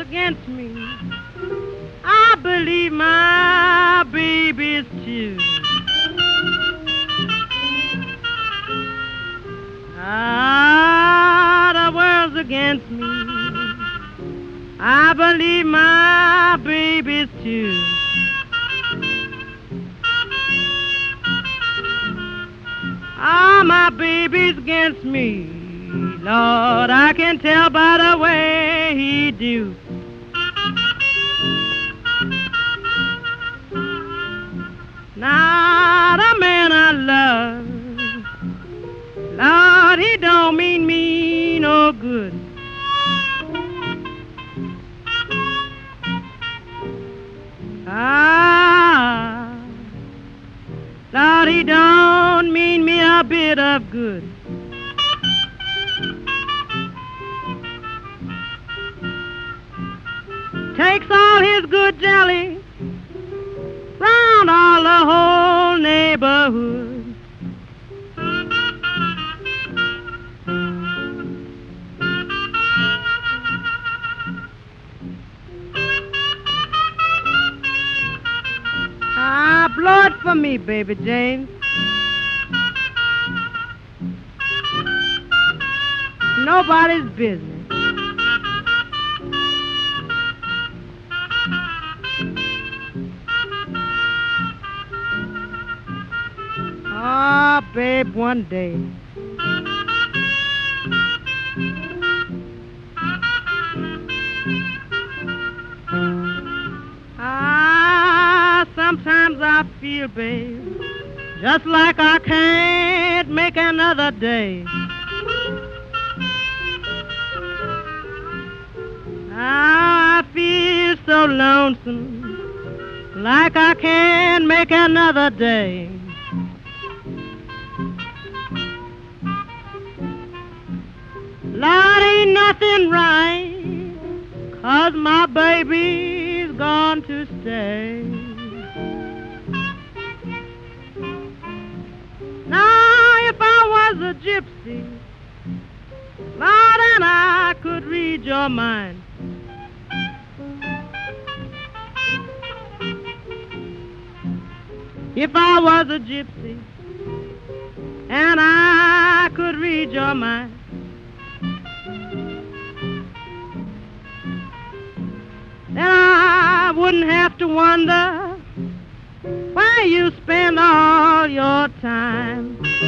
against me. I believe my baby's tears. Ah, the world's against me. I believe my baby's tears. Ah, my baby's against me. Lord, I can tell by the way he do. Not a man I love, Lord, he don't mean me no good. Ah, Lord, he don't mean me a bit of good. Takes all his good jelly round all the whole neighborhood. Ah, blow it for me, baby Jane. Nobody's business. Ah, babe, one day sometimes I feel, babe, just like I can't make another day. I feel so lonesome, like I can't make another day. Lord, ain't nothing right, 'cause my baby's gone to stay. Now, if I was a gypsy, Lord, and I could read your mind, if I was a gypsy, and I could read your mind, then I wouldn't have to wonder where you spend all your time.